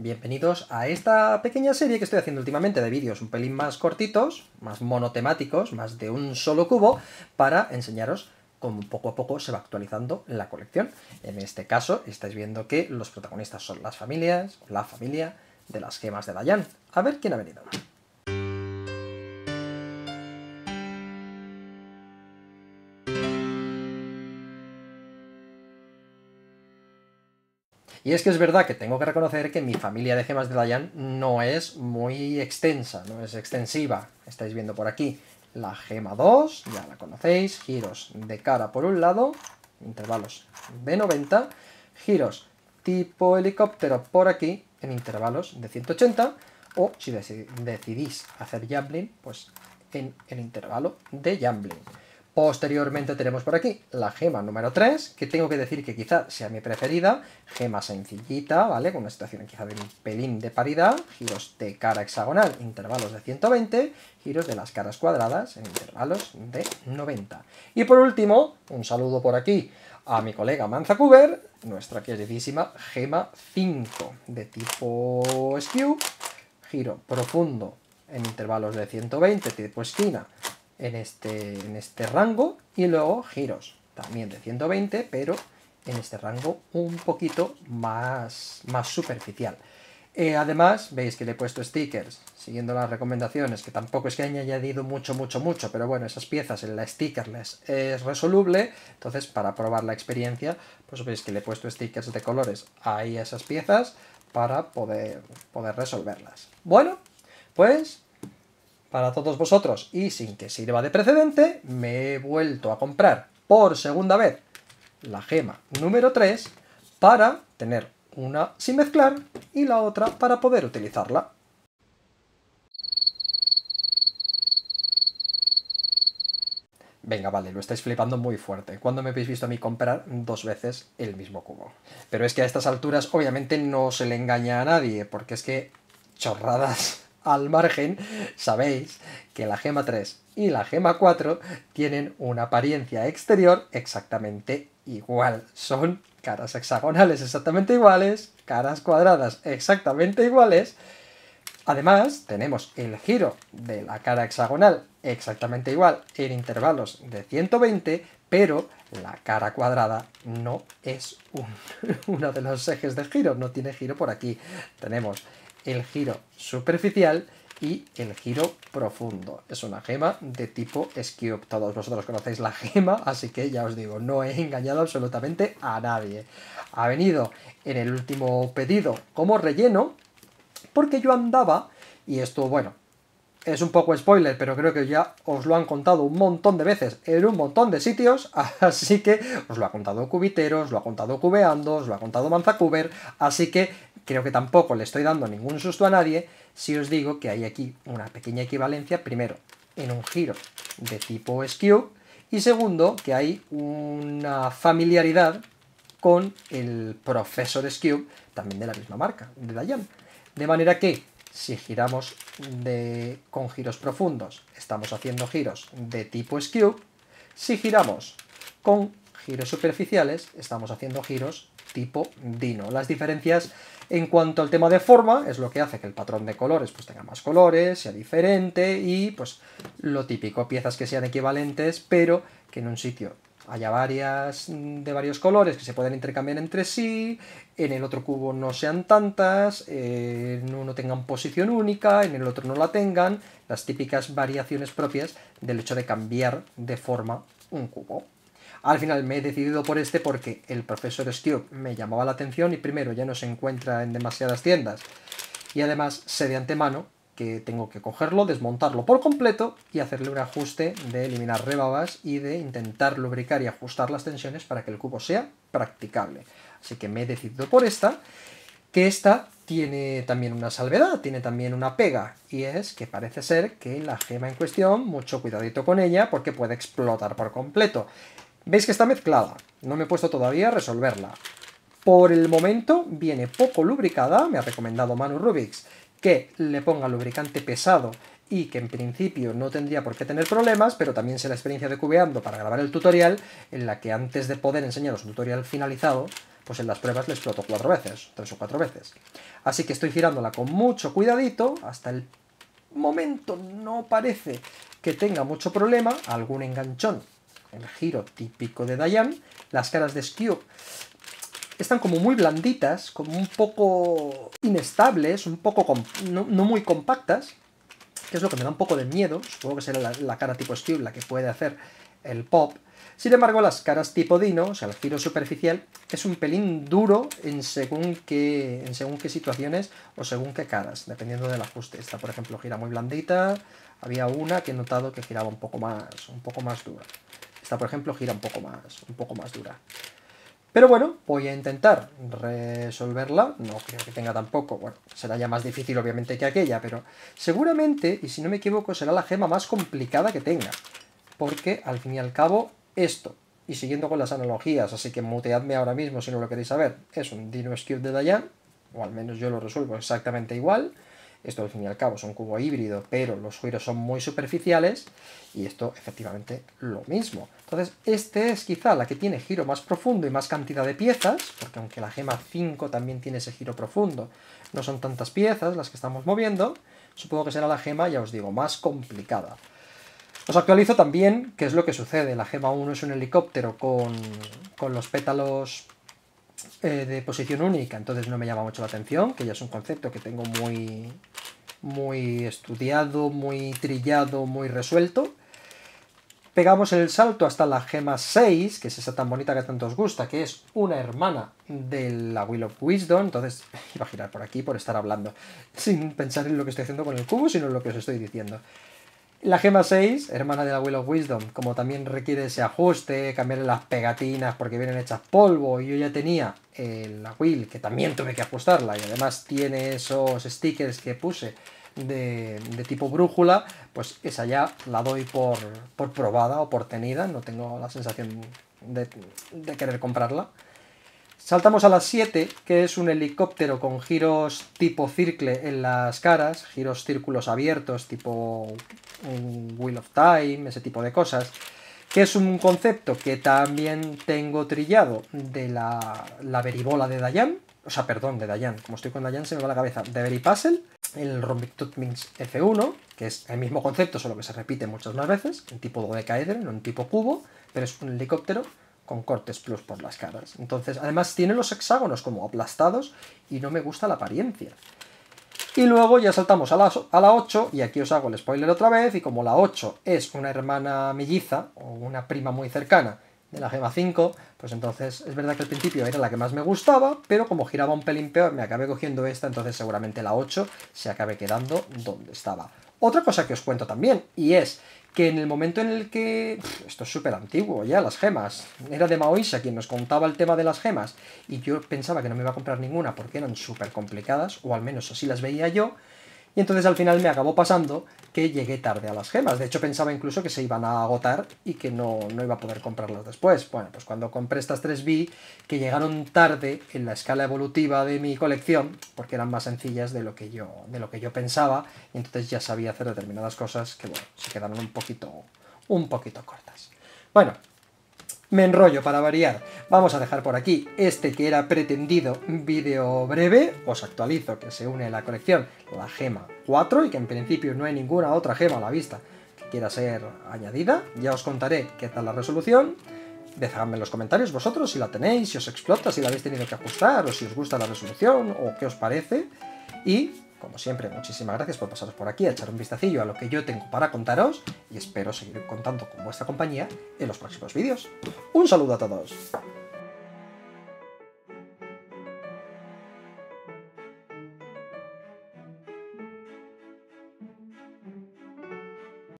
Bienvenidos a esta pequeña serie que estoy haciendo últimamente de vídeos un pelín más cortitos, más monotemáticos, más de un solo cubo, para enseñaros cómo poco a poco se va actualizando la colección. En este caso estáis viendo que los protagonistas son las familias, la familia de las gemas de Dayan. A ver quién ha venido. Y es que es verdad que tengo que reconocer que mi familia de gemas de Dayan no es muy extensa, no es extensiva. Estáis viendo por aquí la gema 2, ya la conocéis, giros de cara por un lado, intervalos de 90, giros tipo helicóptero por aquí, en intervalos de 180, o si decidís hacer jumbling, pues en el intervalo de jumbling. Posteriormente tenemos por aquí la gema número 3, que tengo que decir que quizá sea mi preferida, gema sencillita, ¿vale? Con una situación quizá de un pelín de paridad, giros de cara hexagonal, intervalos de 120, giros de las caras cuadradas en intervalos de 90. Y por último, un saludo por aquí a mi colega Manzacuber, nuestra queridísima gema 5, de tipo Skew, giro profundo en intervalos de 120, tipo esquina, en este rango, y luego giros también de 120, pero en este rango un poquito más superficial. Además, veis que le he puesto stickers, siguiendo las recomendaciones, que tampoco es que haya añadido mucho, pero bueno, esas piezas en la stickerless es resoluble, entonces para probar la experiencia, pues veis que le he puesto stickers de colores ahí a esas piezas para poder resolverlas. Bueno, pues para todos vosotros, y sin que sirva de precedente, me he vuelto a comprar por segunda vez la gema número 3 para tener una sin mezclar y la otra para poder utilizarla. Venga, vale, lo estáis flipando muy fuerte. ¿Cuándo me habéis visto a mí comprar dos veces el mismo cubo? Pero es que a estas alturas obviamente no se le engaña a nadie, porque es que chorradas al margen, sabéis que la gema 3 y la gema 4 tienen una apariencia exterior exactamente igual. Son caras hexagonales exactamente iguales, caras cuadradas exactamente iguales. Además, tenemos el giro de la cara hexagonal exactamente igual en intervalos de 120, pero la cara cuadrada no es uno de los ejes de giro, no tiene giro por aquí. Tenemos el giro superficial y el giro profundo. Es una gema de tipo Skew. Todos vosotros conocéis la gema, así que ya os digo, no he engañado absolutamente a nadie. Ha venido en el último pedido como relleno, porque yo andaba, y esto, bueno, es un poco spoiler, pero creo que ya os lo han contado un montón de veces en un montón de sitios, así que os lo ha contado Cubitero, os lo ha contado Cubeando, os lo ha contado Manzacuber, así que creo que tampoco le estoy dando ningún susto a nadie si os digo que hay aquí una pequeña equivalencia, primero, en un giro de tipo Skew, y segundo, que hay una familiaridad con el Profesor Skew, también de la misma marca, de Dayan. De manera que si giramos con giros profundos, estamos haciendo giros de tipo Skew. Si giramos con giros superficiales, estamos haciendo giros tipo Dino. Las diferencias en cuanto al tema de forma es lo que hace que el patrón de colores pues tenga más colores, sea diferente, y pues lo típico, piezas que sean equivalentes, pero que en un sitio haya varias de varios colores que se pueden intercambiar entre sí, en el otro cubo no sean tantas, en uno tengan posición única, en el otro no la tengan, las típicas variaciones propias del hecho de cambiar de forma un cubo. Al final me he decidido por este porque el Profesor Skew me llamaba la atención, y primero, ya no se encuentra en demasiadas tiendas, y además sé de antemano que tengo que cogerlo, desmontarlo por completo y hacerle un ajuste de eliminar rebabas y de intentar lubricar y ajustar las tensiones para que el cubo sea practicable. Así que me he decidido por esta, que esta tiene también una salvedad, tiene también una pega, y es que parece ser que la gema en cuestión, mucho cuidadito con ella porque puede explotar por completo. Veis que está mezclada, no me he puesto todavía a resolverla. Por el momento viene poco lubricada, me ha recomendado Manu Rubik's que le ponga lubricante pesado y que en principio no tendría por qué tener problemas, pero también sé la experiencia de Cubeando para grabar el tutorial, en la que antes de poder enseñaros un tutorial finalizado, pues en las pruebas le explotó 4 veces, 3 o 4 veces. Así que estoy girándola con mucho cuidadito, hasta el momento no parece que tenga mucho problema, algún enganchón, el giro típico de Diane. Las caras de Skew están como muy blanditas, como un poco inestables, un poco no muy compactas, que es lo que me da un poco de miedo. Supongo que será la cara tipo Skew la que puede hacer el pop. Sin embargo, las caras tipo Dino, o sea, el giro superficial, es un pelín duro en según qué situaciones o según qué caras, dependiendo del ajuste. Esta, por ejemplo, gira muy blandita. Había una que he notado que giraba un poco más dura. Esta, por ejemplo, gira un poco más dura. Pero bueno, voy a intentar resolverla. No creo que tenga tampoco... Bueno, será ya más difícil obviamente que aquella, pero seguramente, y si no me equivoco, será la gema más complicada que tenga. Porque al fin y al cabo, esto, y siguiendo con las analogías, así que muteadme ahora mismo si no lo queréis saber, es un Dino Skew de Diane, o al menos yo lo resuelvo exactamente igual. Esto al fin y al cabo es un cubo híbrido, pero los giros son muy superficiales, y esto efectivamente lo mismo. Entonces, este es quizá la que tiene giro más profundo y más cantidad de piezas, porque aunque la gema 5 también tiene ese giro profundo, no son tantas piezas las que estamos moviendo. Supongo que será la gema, ya os digo, más complicada. Os actualizo también qué es lo que sucede. La gema 1 es un helicóptero con los pétalos de posición única, entonces no me llama mucho la atención, que ya es un concepto que tengo muy estudiado, muy trillado, muy resuelto. Pegamos el salto hasta la gema 6, que es esa tan bonita que tanto os gusta, que es una hermana de la Wheel of Wisdom. Entonces, iba a girar por aquí por estar hablando, sin pensar en lo que estoy haciendo con el cubo, sino en lo que os estoy diciendo. La gema 6, hermana de la Wheel of Wisdom, como también requiere ese ajuste, cambiar las pegatinas porque vienen hechas polvo, y yo ya tenía la Wheel, que también tuve que ajustarla, y además tiene esos stickers que puse de tipo brújula, pues esa ya la doy por probada o por tenida, no tengo la sensación de querer comprarla. Saltamos a la 7, que es un helicóptero con giros tipo circle en las caras, giros círculos abiertos tipo... un Wheel of Time, ese tipo de cosas, que es un concepto que también tengo trillado de la veribola de Diane, o sea, perdón, de Diane, como estoy con Diane se me va la cabeza, de Veripuzzle, el Rombic Tutmings F1, que es el mismo concepto, solo que se repite muchas más veces, en tipo dodecaedro, no en tipo cubo, pero es un helicóptero con cortes plus por las caras. Entonces, además tiene los hexágonos como aplastados y no me gusta la apariencia. Y luego ya saltamos a la 8, y aquí os hago el spoiler otra vez, y como la 8 es una hermana melliza, o una prima muy cercana de la gema 5, pues entonces es verdad que al principio era la que más me gustaba, pero como giraba un pelín peor me acabé cogiendo esta, entonces seguramente la 8 se acabe quedando donde estaba. Otra cosa que os cuento también, y es que en el momento en el que... Esto es súper antiguo ya, las gemas. Era de Mao Issa quien nos contaba el tema de las gemas, y yo pensaba que no me iba a comprar ninguna porque eran súper complicadas, o al menos así las veía yo, y entonces al final me acabó pasando que llegué tarde a las gemas. De hecho pensaba incluso que se iban a agotar y que no iba a poder comprarlas después. Bueno, pues cuando compré estas 3 vi que llegaron tarde en la escala evolutiva de mi colección, porque eran más sencillas de lo que yo pensaba, y entonces ya sabía hacer determinadas cosas que, bueno, se quedaron un poquito cortas. Bueno, me enrollo para variar. Vamos a dejar por aquí este que era pretendido vídeo breve. Os actualizo que se une a la colección la gema 4 y que en principio no hay ninguna otra gema a la vista que quiera ser añadida. Ya os contaré qué tal la resolución. Dejadme en los comentarios vosotros si la tenéis, si os explota, si la habéis tenido que ajustar, o si os gusta la resolución, o qué os parece. Y, como siempre, muchísimas gracias por pasaros por aquí a echar un vistacillo a lo que yo tengo para contaros, y espero seguir contando con vuestra compañía en los próximos vídeos. ¡Un saludo a todos!